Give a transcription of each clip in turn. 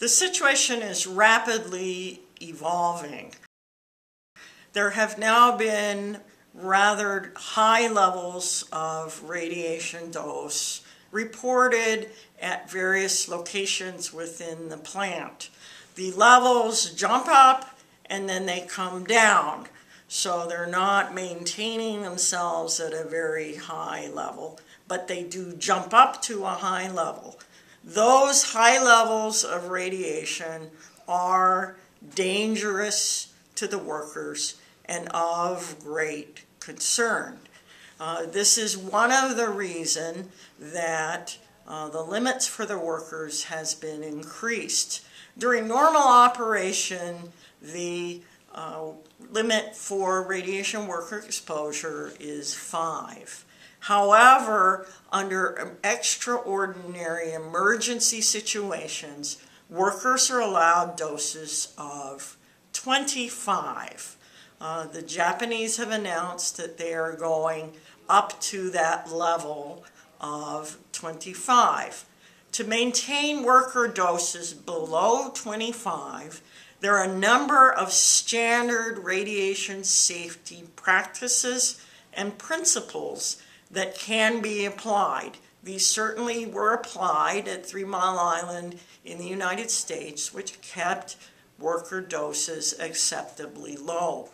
The situation is rapidly evolving. There have now been rather high levels of radiation dose reported at various locations within the plant. The levels jump up and then they come down, so they're not maintaining themselves at a very high level, but they do jump up to a high level. Those high levels of radiation are dangerous to the workers and of great concern. This is one of the reasons that the limits for the workers has been increased. During normal operation, the limit for radiation worker exposure is 5. However, under extraordinary emergency situations, workers are allowed doses of 25. The Japanese have announced that they are going up to that level of 25. To maintain worker doses below 25, there are a number of standard radiation safety practices and principles that can be applied. These certainly were applied at 3 Mile Island in the United States, which kept worker doses acceptably low.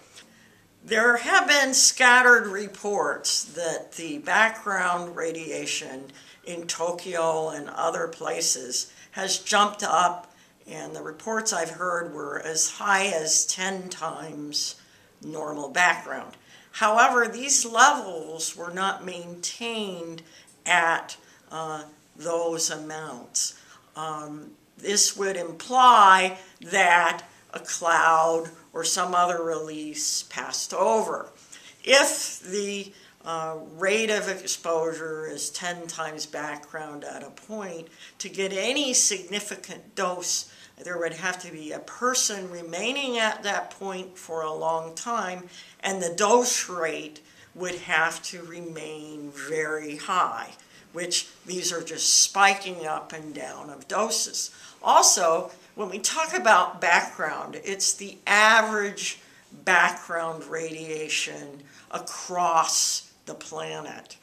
There have been scattered reports that the background radiation in Tokyo and other places has jumped up, and the reports I've heard were as high as 10 times normal background. However, these levels were not maintained at those amounts. This would imply that a cloud or some other release passed over. If the rate of exposure is 10 times background at a point, to get any significant dose, there would have to be a person remaining at that point for a long time, and the dose rate would have to remain very high, which these are just spiking up and down of doses. Also, when we talk about background, it's the average background radiation across the planet.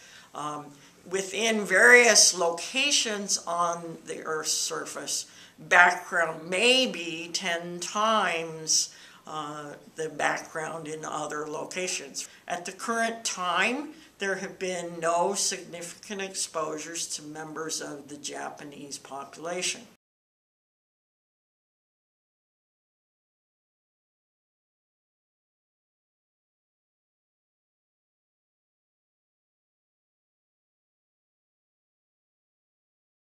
Within various locations on the Earth's surface, background may be 10 times the background in other locations. At the current time, there have been no significant exposures to members of the Japanese population.